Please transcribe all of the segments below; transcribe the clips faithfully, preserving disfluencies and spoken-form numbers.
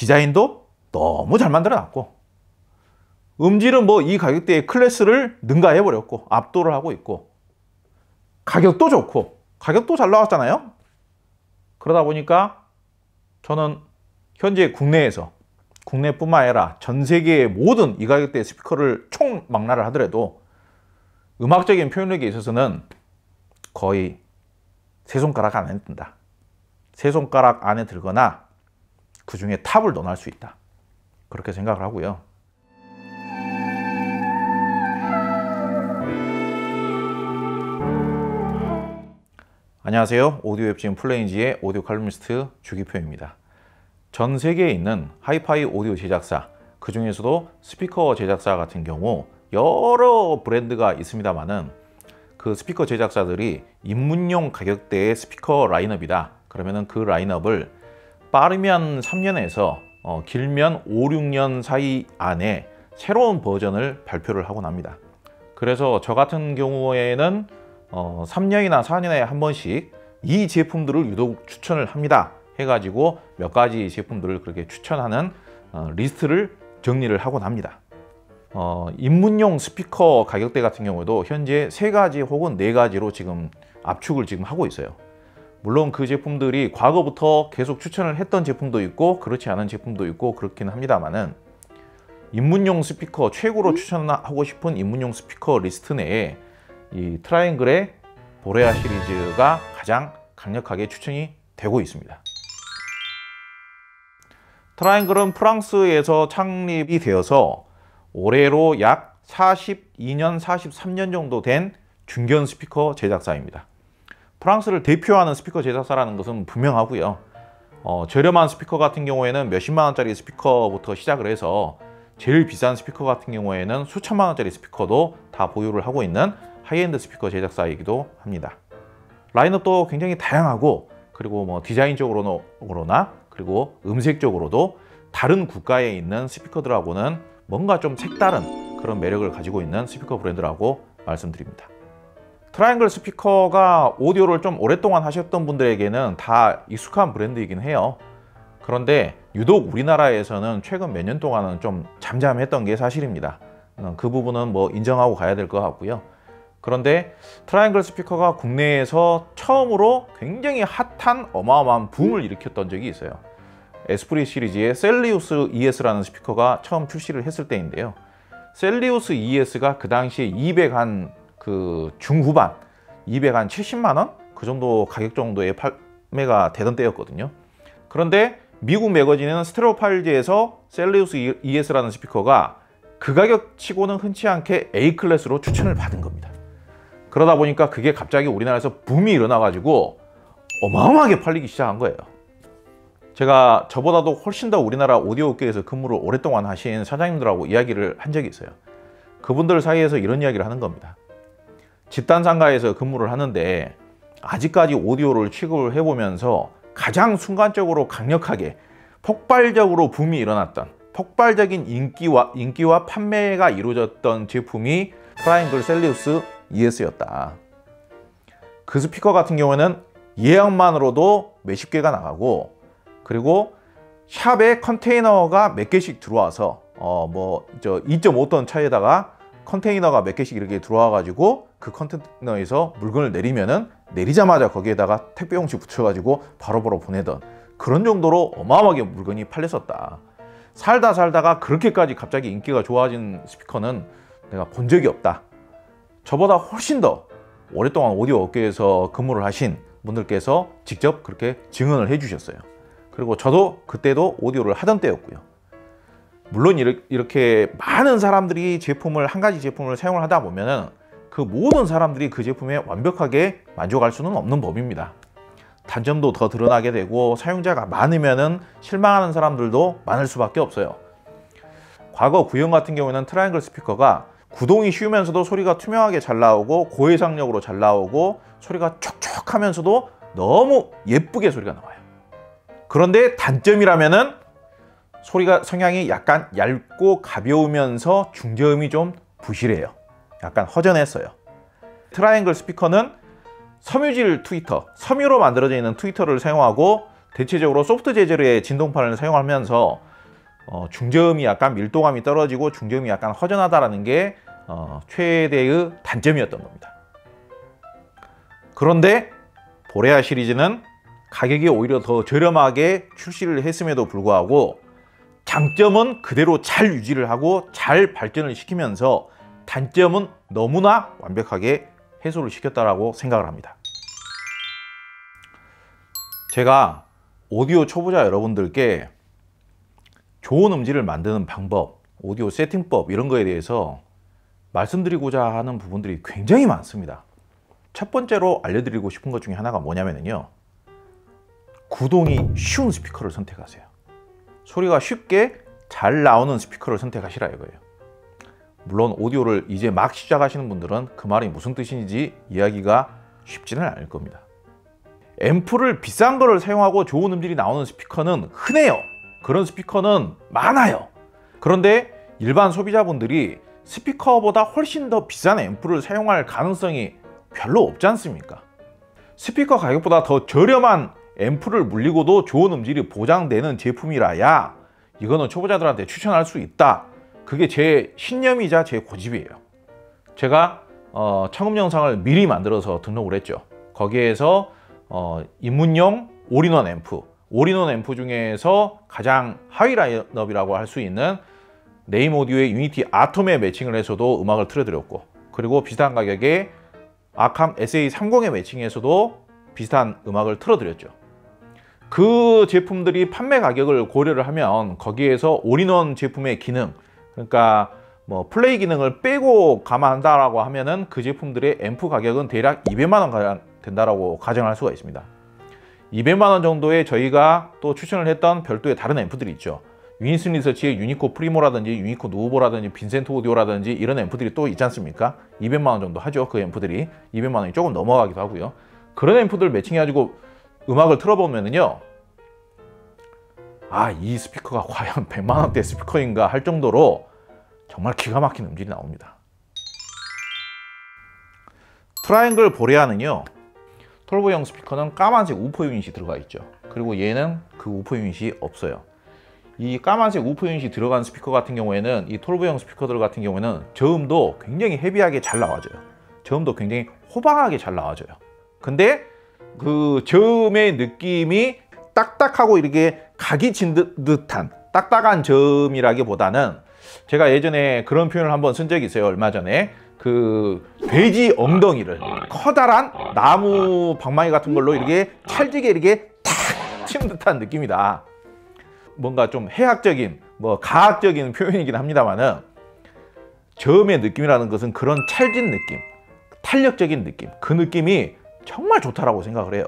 디자인도 너무 잘 만들어놨고, 음질은 뭐 이 가격대의 클래스를 능가해버렸고 압도를 하고 있고, 가격도 좋고 가격도 잘 나왔잖아요. 그러다 보니까 저는 현재 국내에서, 국내뿐만 아니라 전 세계의 모든 이 가격대의 스피커를 총 망라를 하더라도 음악적인 표현력에 있어서는 거의 세 손가락 안에 든다, 세 손가락 안에 들거나 그 중에 탑을 논할 수 있다, 그렇게 생각을 하고요. 안녕하세요. 오디오 웹진 플레인지의 오디오 칼럼니스트 주기표입니다. 전 세계에 있는 하이파이 오디오 제작사, 그 중에서도 스피커 제작사 같은 경우 여러 브랜드가 있습니다만은, 그 스피커 제작사들이 입문용 가격대의 스피커 라인업이다 그러면은 그 라인업을 빠르면 삼 년에서 어, 길면 오, 육 년 사이 안에 새로운 버전을 발표를 하고 납니다. 그래서 저 같은 경우에는 어, 삼 년이나 사 년에 한 번씩 이 제품들을 유독 추천을 합니다 해가지고 몇 가지 제품들을 그렇게 추천하는 어, 리스트를 정리를 하고 납니다. 어, 입문용 스피커 가격대 같은 경우에도 현재 세 가지 혹은 네 가지로 지금 압축을 지금 하고 있어요. 물론 그 제품들이 과거부터 계속 추천을 했던 제품도 있고 그렇지 않은 제품도 있고 그렇긴 합니다만은, 입문용 스피커 최고로 추천하고 싶은 입문용 스피커 리스트 내에 이 트라이앵글의 보레아 시리즈가 가장 강력하게 추천이 되고 있습니다. 트라이앵글은 프랑스에서 창립이 되어서 올해로 약 사십이 년, 사십삼 년 정도 된 중견 스피커 제작사입니다. 프랑스를 대표하는 스피커 제작사라는 것은 분명하고요. 어, 저렴한 스피커 같은 경우에는 몇십만 원짜리 스피커부터 시작을 해서 제일 비싼 스피커 같은 경우에는 수천만 원짜리 스피커도 다 보유를 하고 있는 하이엔드 스피커 제작사이기도 합니다. 라인업도 굉장히 다양하고, 그리고 뭐 디자인적으로나 그리고 음색적으로도 다른 국가에 있는 스피커들하고는 뭔가 좀 색다른 그런 매력을 가지고 있는 스피커 브랜드라고 말씀드립니다. 트라이앵글 스피커가 오디오를 좀 오랫동안 하셨던 분들에게는 다 익숙한 브랜드이긴 해요. 그런데 유독 우리나라에서는 최근 몇 년 동안은 좀 잠잠했던 게 사실입니다. 그 부분은 뭐 인정하고 가야 될 것 같고요. 그런데 트라이앵글 스피커가 국내에서 처음으로 굉장히 핫한 어마어마한 붐을 일으켰던 적이 있어요. 에스프리 시리즈의 셀리우스 이에스라는 스피커가 처음 출시를 했을 때인데요. 셀리우스 이에스가 그 당시에 이백 한 그 중후반, 이백 한 칠십만 원? 그 정도 가격 정도의 판매가 되던 때였거든요. 그런데 미국 매거진에는 스테레오 파일즈에서 셀리우스 이에스라는 스피커가 그 가격치고는 흔치 않게 A 클래스로 추천을 받은 겁니다. 그러다 보니까 그게 갑자기 우리나라에서 붐이 일어나가지고 어마어마하게 팔리기 시작한 거예요. 제가 저보다도 훨씬 더 우리나라 오디오계에서 근무를 오랫동안 하신 사장님들하고 이야기를 한 적이 있어요. 그분들 사이에서 이런 이야기를 하는 겁니다. 집단 상가에서 근무를 하는데 아직까지 오디오를 취급을 해보면서 가장 순간적으로 강력하게 폭발적으로 붐이 일어났던, 폭발적인 인기와, 인기와 판매가 이루어졌던 제품이 트라이앵글 셀리우스 이에스였다. 그 스피커 같은 경우에는 예약만으로도 몇십 개가 나가고, 그리고 샵에 컨테이너가 몇 개씩 들어와서 어 뭐 저 이 점 오 톤 차에다가 컨테이너가 몇 개씩 이렇게 들어와 가지고 그 컨테이너에서 물건을 내리면은 내리자마자 거기에다가 택배 용지 붙여 가지고 바로바로 보내던 그런 정도로 어마어마하게 물건이 팔렸었다. 살다 살다가 그렇게까지 갑자기 인기가 좋아진 스피커는 내가 본 적이 없다. 저보다 훨씬 더 오랫동안 오디오 업계에서 근무를 하신 분들께서 직접 그렇게 증언을 해 주셨어요. 그리고 저도 그때도 오디오를 하던 때였고요. 물론 이렇게 많은 사람들이 제품을, 한 가지 제품을 사용을 하다 보면은 그 모든 사람들이 그 제품에 완벽하게 만족할 수는 없는 법입니다. 단점도 더 드러나게 되고 사용자가 많으면은 실망하는 사람들도 많을 수밖에 없어요. 과거 구형 같은 경우에는 트라이앵글 스피커가 구동이 쉬우면서도 소리가 투명하게 잘 나오고 고해상력으로 잘 나오고 소리가 촉촉하면서도 너무 예쁘게 소리가 나와요. 그런데 단점이라면은 소리가 성향이 약간 얇고 가벼우면서 중저음이 좀 부실해요. 약간 허전했어요. 트라이앵글 스피커는 섬유질 트위터, 섬유로 만들어져 있는 트위터를 사용하고 대체적으로 소프트 재질의 진동판을 사용하면서 어, 중저음이 약간 밀도감이 떨어지고 중저음이 약간 허전하다라는 게 어, 최대의 단점이었던 겁니다. 그런데 보레아 시리즈는 가격이 오히려 더 저렴하게 출시를 했음에도 불구하고 장점은 그대로 잘 유지를 하고 잘 발전을 시키면서 단점은 너무나 완벽하게 해소를 시켰다라고 생각을 합니다. 제가 오디오 초보자 여러분들께 좋은 음질을 만드는 방법, 오디오 세팅법 이런 거에 대해서 말씀드리고자 하는 부분들이 굉장히 많습니다. 첫 번째로 알려드리고 싶은 것 중에 하나가 뭐냐면요, 구동이 쉬운 스피커를 선택하세요. 소리가 쉽게 잘 나오는 스피커를 선택하시라 이거예요. 물론 오디오를 이제 막 시작하시는 분들은 그 말이 무슨 뜻인지 이야기가 쉽지는 않을 겁니다. 앰프를 비싼 거를 사용하고 좋은 음질이 나오는 스피커는 흔해요. 그런 스피커는 많아요. 그런데 일반 소비자분들이 스피커보다 훨씬 더 비싼 앰프를 사용할 가능성이 별로 없지 않습니까? 스피커 가격보다 더 저렴한 앰프를 물리고도 좋은 음질이 보장되는 제품이라야 이거는 초보자들한테 추천할 수 있다. 그게 제 신념이자 제 고집이에요. 제가 어, 청음 영상을 미리 만들어서 등록을 했죠. 거기에서 어, 입문용 올인원 앰프, 올인원 앰프 중에서 가장 하위 라인업이라고 할 수 있는 네임 오디오의 유니티 아톰에 매칭을 해서도 음악을 틀어드렸고, 그리고 비슷한 가격에 아캄 에스에이 삼십에 매칭해서도 비슷한 음악을 틀어드렸죠. 그 제품들이 판매 가격을 고려를 하면 거기에서 올인원 제품의 기능, 그러니까 뭐 플레이 기능을 빼고 감안한다라고 하면은 그 제품들의 앰프 가격은 대략 이백만 원 된다라고 가정할 수가 있습니다. 이백만 원 정도에 저희가 또 추천을 했던 별도의 다른 앰프들이 있죠. 유니슨 리서치의 유니코 프리모라든지 유니코 누오보라든지 빈센트 오디오라든지 이런 앰프들이 또 있지 않습니까? 이백만 원 정도 하죠. 그 앰프들이 이백만 원이 조금 넘어가기도 하고요. 그런 앰프들 매칭해가지고 음악을 틀어보면은요, 아, 이 스피커가 과연 백만 원대 스피커인가 할 정도로 정말 기가 막힌 음질이 나옵니다. 트라이앵글 보레아는요, 톨보형 스피커는 까만색 우퍼 유닛이 들어가 있죠. 그리고 얘는 그 우퍼 유닛이 없어요. 이 까만색 우퍼 유닛이 들어간 스피커 같은 경우에는, 이 톨보형 스피커들 같은 경우에는 저음도 굉장히 헤비하게 잘 나와줘요. 저음도 굉장히 호방하게 잘 나와줘요. 근데 그 저음의 느낌이 딱딱하고 이렇게 각이 진 듯한 딱딱한 저음이라기보다는, 제가 예전에 그런 표현을 한번 쓴 적이 있어요. 얼마 전에 그 돼지 엉덩이를 커다란 나무 방망이 같은 걸로 이렇게 찰지게 이렇게 탁 치는 듯한 느낌이다. 뭔가 좀 해학적인, 뭐 가학적인 표현이긴 합니다만은, 저음의 느낌이라는 것은 그런 찰진 느낌, 탄력적인 느낌, 그 느낌이 정말 좋다라고 생각을 해요.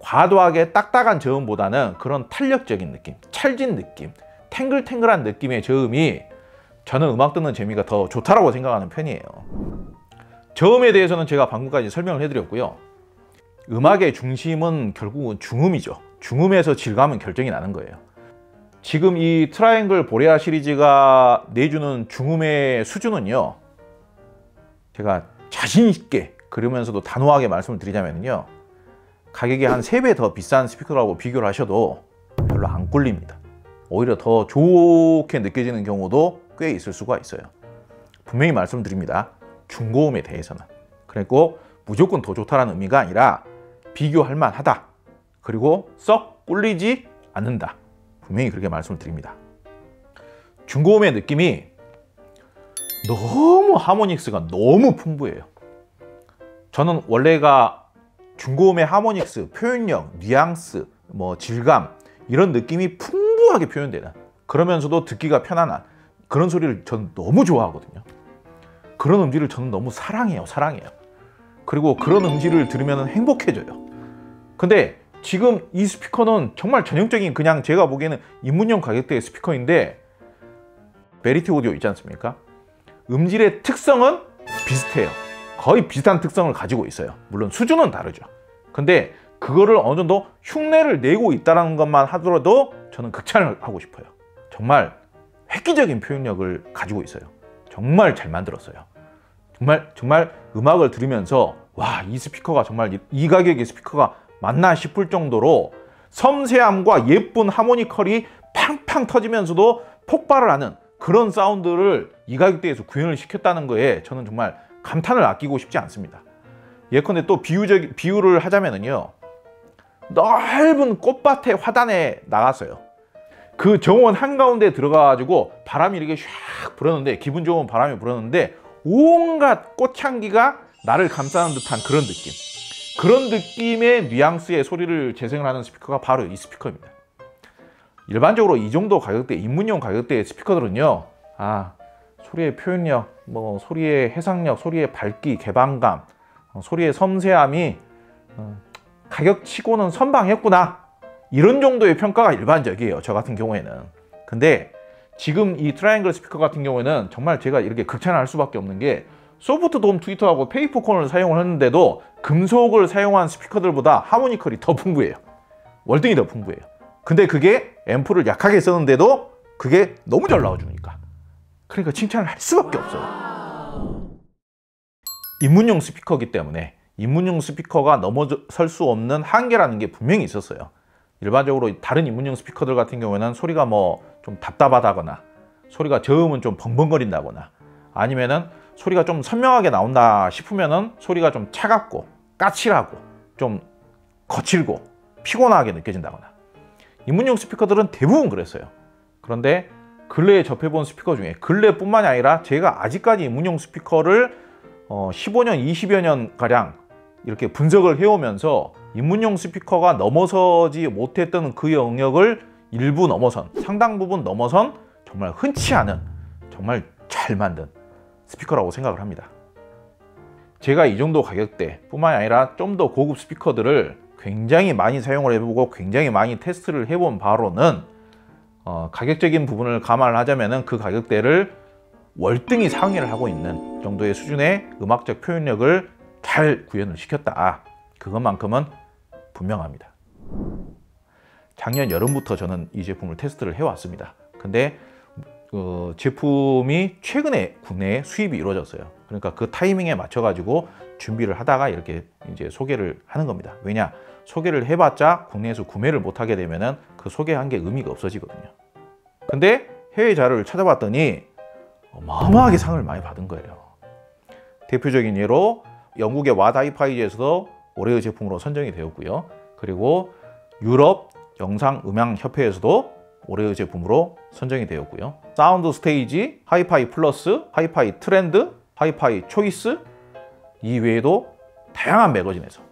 과도하게 딱딱한 저음보다는 그런 탄력적인 느낌, 찰진 느낌, 탱글탱글한 느낌의 저음이 저는 음악 듣는 재미가 더 좋다라고 생각하는 편이에요. 저음에 대해서는 제가 방금까지 설명을 해드렸고요. 음악의 중심은 결국은 중음이죠. 중음에서 질감은 결정이 나는 거예요. 지금 이 트라이앵글 보레아 시리즈가 내주는 중음의 수준은요, 제가 자신 있게 그러면서도 단호하게 말씀을 드리자면요, 가격이 한 세 배 더 비싼 스피커라고 비교를 하셔도 별로 안 꿀립니다. 오히려 더 좋게 느껴지는 경우도 꽤 있을 수가 있어요. 분명히 말씀드립니다. 중고음에 대해서는. 그리고 무조건 더 좋다라는 의미가 아니라 비교할 만하다. 그리고 썩 꿀리지 않는다. 분명히 그렇게 말씀을 드립니다. 중고음의 느낌이 너무 하모닉스가 너무 풍부해요. 저는 원래가 중고음의 하모닉스, 표현력, 뉘앙스, 뭐 질감 이런 느낌이 풍부하게 표현되는, 그러면서도 듣기가 편안한 그런 소리를 저는 너무 좋아하거든요. 그런 음질을 저는 너무 사랑해요. 사랑해요. 그리고 그런 음질을 들으면 행복해져요. 근데 지금 이 스피커는 정말 전형적인, 그냥 제가 보기에는 입문용 가격대의 스피커인데, 베리티 오디오 있지 않습니까? 음질의 특성은 비슷해요. 거의 비슷한 특성을 가지고 있어요. 물론 수준은 다르죠. 근데 그거를 어느 정도 흉내를 내고 있다는 것만 하더라도 저는 극찬을 하고 싶어요. 정말 획기적인 표현력을 가지고 있어요. 정말 잘 만들었어요. 정말 정말 음악을 들으면서 와, 이 스피커가 정말 이 가격의 스피커가 맞나 싶을 정도로 섬세함과 예쁜 하모니컬이 팡팡 터지면서도 폭발을 하는 그런 사운드를 이 가격대에서 구현을 시켰다는 거에 저는 정말 감탄을 아끼고 싶지 않습니다. 예컨대 또 비유적, 비유를 하자면은요, 넓은 꽃밭의 화단에 나갔어요. 그 정원 한가운데 들어가가지고 바람이 이렇게 샥 불었는데, 기분 좋은 바람이 불었는데 온갖 꽃향기가 나를 감싸는 듯한 그런 느낌, 그런 느낌의 뉘앙스의 소리를 재생을 하는 스피커가 바로 이 스피커입니다. 일반적으로 이 정도 가격대, 입문용 가격대의 스피커들은요, 아, 소리의 표현력, 뭐 소리의 해상력, 소리의 밝기, 개방감, 어, 소리의 섬세함이 어, 가격치고는 선방했구나, 이런 정도의 평가가 일반적이에요, 저 같은 경우에는. 근데 지금 이 트라이앵글 스피커 같은 경우에는 정말 제가 이렇게 극찬을 할 수밖에 없는 게, 소프트 돔 트위터하고 페이퍼콘을 사용을 했는데도 금속을 사용한 스피커들보다 하모니컬이 더 풍부해요. 월등히 더 풍부해요. 근데 그게 앰프를 약하게 썼는데도 그게 너무 잘 나와주니까, 그러니까 칭찬을 할 수밖에 없어요. 입문용 스피커이기 때문에 입문용 스피커가 넘어설 수 없는 한계라는 게 분명히 있었어요. 일반적으로 다른 입문용 스피커들 같은 경우에는 소리가 뭐 좀 답답하다거나, 소리가 저음은 좀 벙벙거린다거나, 아니면은 소리가 좀 선명하게 나온다 싶으면은 소리가 좀 차갑고 까칠하고 좀 거칠고 피곤하게 느껴진다거나, 입문용 스피커들은 대부분 그랬어요. 그런데 근래에 접해본 스피커 중에, 근래뿐만이 아니라 제가 아직까지 입문용 스피커를 어 십오 년, 이십여 년 가량 이렇게 분석을 해오면서 입문용 스피커가 넘어서지 못했던 그 영역을 일부 넘어선, 상당 부분 넘어선, 정말 흔치 않은, 정말 잘 만든 스피커라고 생각을 합니다. 제가 이 정도 가격대 뿐만 아니라 좀 더 고급 스피커들을 굉장히 많이 사용을 해보고 굉장히 많이 테스트를 해본 바로는, 어, 가격적인 부분을 감안을 하자면 그 가격대를 월등히 상회를 하고 있는 정도의 수준의 음악적 표현력을 잘 구현을 시켰다, 그것만큼은 분명합니다. 작년 여름부터 저는 이 제품을 테스트를 해왔습니다. 근데 그 제품이 최근에 국내에 수입이 이루어졌어요. 그러니까 그 타이밍에 맞춰 가지고 준비를 하다가 이렇게 이제 소개를 하는 겁니다. 왜냐, 소개를 해봤자 국내에서 구매를 못하게 되면은 그 소개한 게 의미가 없어지거든요. 근데 해외 자료를 찾아봤더니 어마어마하게 상을 많이 받은 거예요. 대표적인 예로 영국의 왓하이파이즈에서도 올해의 제품으로 선정이 되었고요. 그리고 유럽 영상음향협회에서도 올해의 제품으로 선정이 되었고요. 사운드 스테이지, 하이파이 플러스, 하이파이 트렌드, 하이파이 초이스 이외에도 다양한 매거진에서,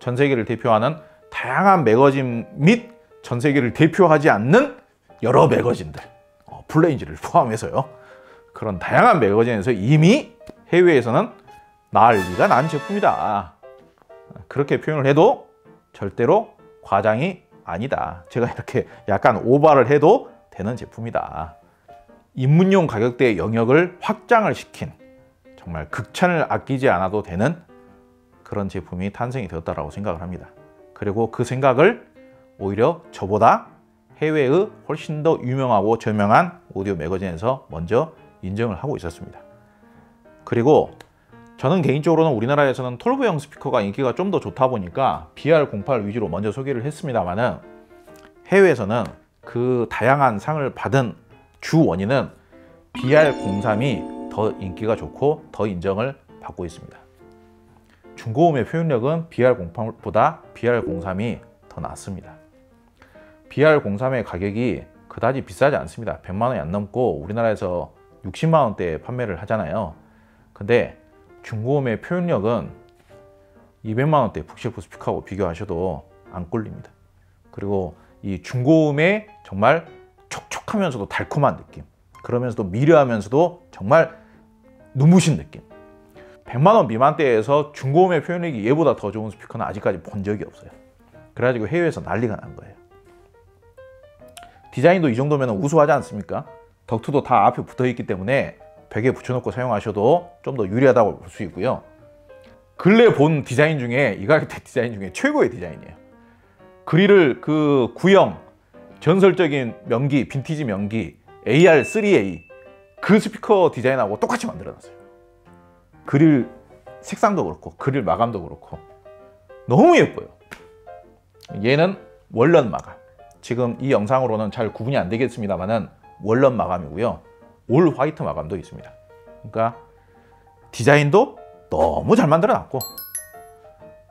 전 세계를 대표하는 다양한 매거진 및 전 세계를 대표하지 않는 여러 매거진들, 어, 플레인지를 포함해서요, 그런 다양한 매거진에서 이미 해외에서는 난리가 난 제품이다, 그렇게 표현을 해도 절대로 과장이 아니다, 제가 이렇게 약간 오바를 해도 되는 제품이다, 입문용 가격대의 영역을 확장을 시킨, 정말 극찬을 아끼지 않아도 되는 그런 제품이 탄생이 되었다라고 생각을 합니다. 그리고 그 생각을 오히려 저보다 해외의 훨씬 더 유명하고 저명한 오디오 매거진에서 먼저 인정을 하고 있었습니다. 그리고 저는 개인적으로는 우리나라에서는 톨브형 스피커가 인기가 좀 더 좋다 보니까 비 알 공팔 위주로 먼저 소개를 했습니다만은, 해외에서는 그 다양한 상을 받은 주 원인은 비 알 공삼이 더 인기가 좋고 더 인정을 받고 있습니다. 중고음의 표현력은 비 알 공팔보다 비 알 공삼이 더 낫습니다. 비 알 공삼의 가격이 그다지 비싸지 않습니다. 백만 원이 안 넘고 우리나라에서 육십만 원대에 판매를 하잖아요. 근데 중고음의 표현력은 이백만 원대 북셰프 스피커하고 비교하셔도 안 꿀립니다. 그리고 이 중고음의 정말 촉촉하면서도 달콤한 느낌, 그러면서도 미려하면서도 정말 눈부신 느낌, 백만 원 미만대에서 중고음의 표현력이 얘보다 더 좋은 스피커는 아직까지 본 적이 없어요. 그래가지고 해외에서 난리가 난 거예요. 디자인도 이 정도면 우수하지 않습니까? 덕트도 다 앞에 붙어 있기 때문에 벽에 붙여놓고 사용하셔도 좀 더 유리하다고 볼 수 있고요. 근래 본 디자인 중에, 이 가격대 디자인 중에 최고의 디자인이에요. 그릴을 그 구형, 전설적인 명기, 빈티지 명기 에이 알 쓰리 에이 그 스피커 디자인하고 똑같이 만들어놨어요. 그릴 색상도 그렇고 그릴 마감도 그렇고 너무 예뻐요. 얘는 원런 마감, 지금 이 영상으로는 잘 구분이 안 되겠습니다만은 월런 마감이고요. 올 화이트 마감도 있습니다. 그러니까 디자인도 너무 잘 만들어놨고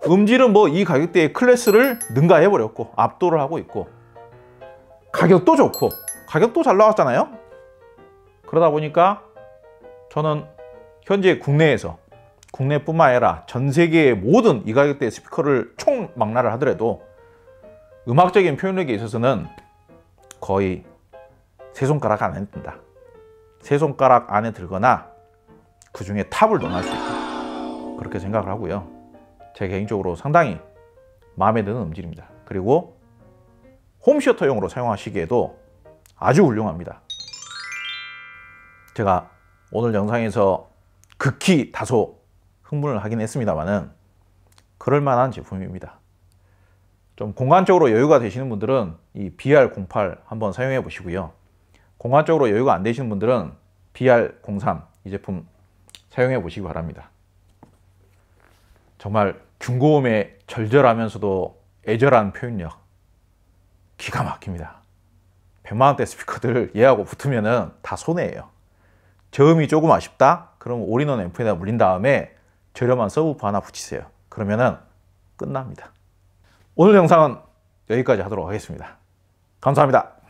음질은 뭐 이 가격대의 클래스를 능가해버렸고 압도를 하고 있고 가격도 좋고 가격도 잘 나왔잖아요. 그러다 보니까 저는 현재 국내에서 국내뿐만 아니라 전 세계의 모든 이 가격대의 스피커를 총망라를 하더라도 음악적인 표현력에 있어서는 거의 세 손가락 안에 든다. 세 손가락 안에 들거나 그 중에 탑을 논할 수 있다. 그렇게 생각을 하고요. 제 개인적으로 상당히 마음에 드는 음질입니다. 그리고 홈시어터용으로 사용하시기에도 아주 훌륭합니다. 제가 오늘 영상에서 극히 다소 흥분을 하긴 했습니다만은 그럴만한 제품입니다. 좀 공간적으로 여유가 되시는 분들은 이 비 알 공팔 한번 사용해 보시고요. 공간적으로 여유가 안 되시는 분들은 비 알 공삼 이 제품 사용해 보시기 바랍니다. 정말 중고음에 절절하면서도 애절한 표현력 기가 막힙니다. 백만 원대 스피커들 얘하고 붙으면은 다 손해예요. 저음이 조금 아쉽다? 그럼 올인원 앰프에다 물린 다음에 저렴한 서브우퍼 하나 붙이세요. 그러면은 끝납니다. 오늘 영상은 여기까지 하도록 하겠습니다. 감사합니다.